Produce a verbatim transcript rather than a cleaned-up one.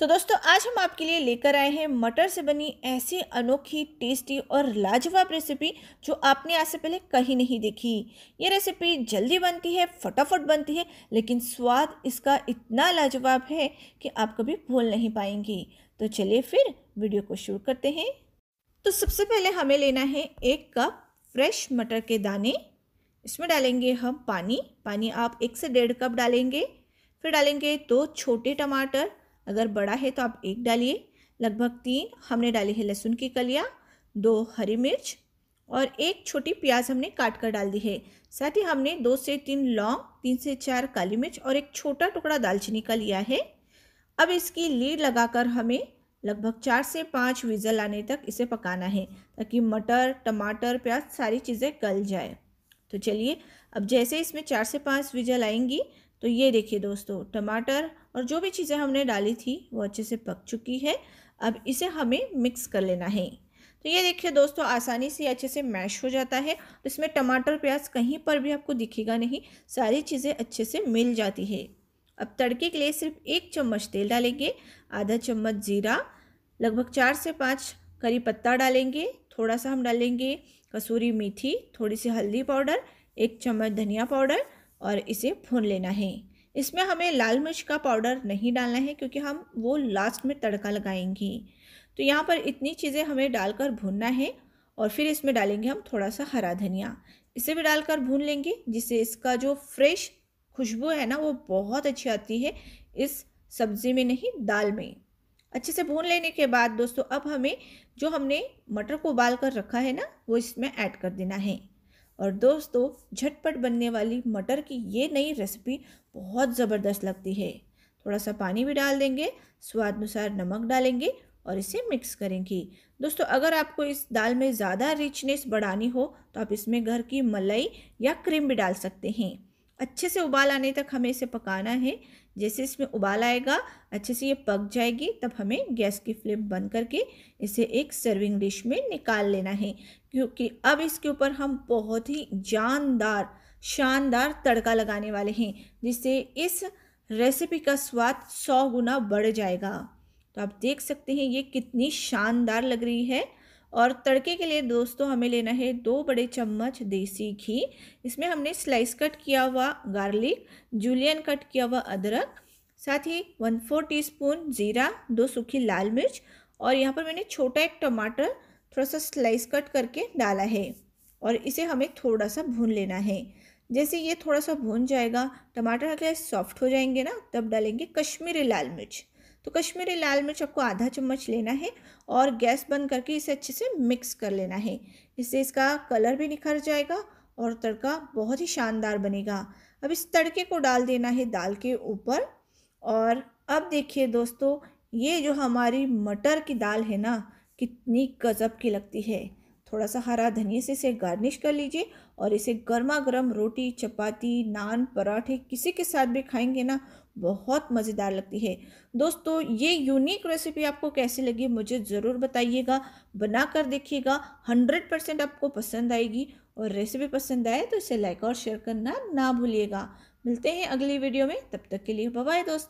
तो दोस्तों आज हम आपके लिए लेकर आए हैं मटर से बनी ऐसी अनोखी टेस्टी और लाजवाब रेसिपी जो आपने आज से पहले कहीं नहीं देखी। ये रेसिपी जल्दी बनती है, फटाफट बनती है, लेकिन स्वाद इसका इतना लाजवाब है कि आप कभी भूल नहीं पाएंगी। तो चलिए फिर वीडियो को शुरू करते हैं। तो सबसे पहले हमें लेना है एक कप फ्रेश मटर के दाने। इसमें डालेंगे हम पानी। पानी आप एक से डेढ़ कप डालेंगे। फिर डालेंगे दो छोटे टमाटर, अगर बड़ा है तो आप एक डालिए। लगभग तीन हमने डाली है लहसुन की कलियां, दो हरी मिर्च और एक छोटी प्याज हमने काट कर डाल दी है। साथ ही हमने दो से तीन लौंग, तीन से चार काली मिर्च और एक छोटा टुकड़ा दालचीनी का लिया है। अब इसकी लीड लगाकर हमें लगभग चार से पाँच विज़ल आने तक इसे पकाना है, ताकि मटर, टमाटर, प्याज सारी चीज़ें गल जाए। तो चलिए, अब जैसे इसमें चार से पाँच विज़ल आएंगी तो ये देखिए दोस्तों, टमाटर और जो भी चीज़ें हमने डाली थी वो अच्छे से पक चुकी है। अब इसे हमें मिक्स कर लेना है। तो ये देखिए दोस्तों, आसानी से अच्छे से मैश हो जाता है। इसमें टमाटर, प्याज कहीं पर भी आपको दिखेगा नहीं, सारी चीज़ें अच्छे से मिल जाती है। अब तड़के के लिए सिर्फ एक चम्मच तेल डालेंगे, आधा चम्मच जीरा, लगभग चार से पाँच करी पत्ता डालेंगे, थोड़ा सा हम डालेंगे कसूरी मेथी, थोड़ी सी हल्दी पाउडर, एक चम्मच धनिया पाउडर और इसे भून लेना है। इसमें हमें लाल मिर्च का पाउडर नहीं डालना है क्योंकि हम वो लास्ट में तड़का लगाएंगे। तो यहाँ पर इतनी चीज़ें हमें डालकर भूनना है और फिर इसमें डालेंगे हम थोड़ा सा हरा धनिया। इसे भी डालकर भून लेंगे, जिससे इसका जो फ्रेश खुशबू है ना वो बहुत अच्छी आती है इस सब्ज़ी में, नहीं दाल में। अच्छे से भून लेने के बाद दोस्तों, अब हमें जो हमने मटर को उबाल कर रखा है ना वो इसमें ऐड कर देना है। और दोस्तों, झटपट बनने वाली मटर की ये नई रेसिपी बहुत ज़बरदस्त लगती है। थोड़ा सा पानी भी डाल देंगे, स्वाद अनुसार नमक डालेंगे और इसे मिक्स करेंगे। दोस्तों, अगर आपको इस दाल में ज़्यादा रिचनेस बढ़ानी हो तो आप इसमें घर की मलाई या क्रीम भी डाल सकते हैं। अच्छे से उबाल आने तक हमें इसे पकाना है। जैसे इसमें उबाल आएगा, अच्छे से ये पक जाएगी, तब हमें गैस की फ्लेम बंद करके इसे एक सर्विंग डिश में निकाल लेना है, क्योंकि अब इसके ऊपर हम बहुत ही जानदार, शानदार तड़का लगाने वाले हैं, जिससे इस रेसिपी का स्वाद सौ गुना बढ़ जाएगा। तो आप देख सकते हैं ये कितनी शानदार लग रही है। और तड़के के लिए दोस्तों हमें लेना है दो बड़े चम्मच देसी घी। इसमें हमने स्लाइस कट किया हुआ गार्लिक, जूलियन कट किया हुआ अदरक, साथ ही वन फोर टीस्पून जीरा, दो सूखी लाल मिर्च और यहाँ पर मैंने छोटा एक टमाटर थोड़ा सा स्लाइस कट करके डाला है। और इसे हमें थोड़ा सा भून लेना है। जैसे ये थोड़ा सा भून जाएगा, टमाटर हल्के सॉफ्ट हो जाएंगे ना, तब डालेंगे कश्मीरी लाल मिर्च। तो कश्मीरी लाल मिर्च आपको आधा चम्मच लेना है और गैस बंद करके इसे अच्छे से मिक्स कर लेना है। इससे इसका कलर भी निखर जाएगा और तड़का बहुत ही शानदार बनेगा। अब इस तड़के को डाल देना है दाल के ऊपर। और अब देखिए दोस्तों, ये जो हमारी मटर की दाल है ना, कितनी गजब की लगती है। थोड़ा सा हरा धनिया से इसे गार्निश कर लीजिए और इसे गर्मा गर्म रोटी, चपाती, नान, पराठे किसी के साथ भी खाएंगे ना, बहुत मज़ेदार लगती है। दोस्तों, ये यूनिक रेसिपी आपको कैसी लगी मुझे ज़रूर बताइएगा। बना कर देखिएगा, हंड्रेड परसेंट आपको पसंद आएगी। और रेसिपी पसंद आए तो इसे लाइक और शेयर करना ना भूलिएगा। मिलते हैं अगली वीडियो में, तब तक के लिए बाय बाय दोस्तों।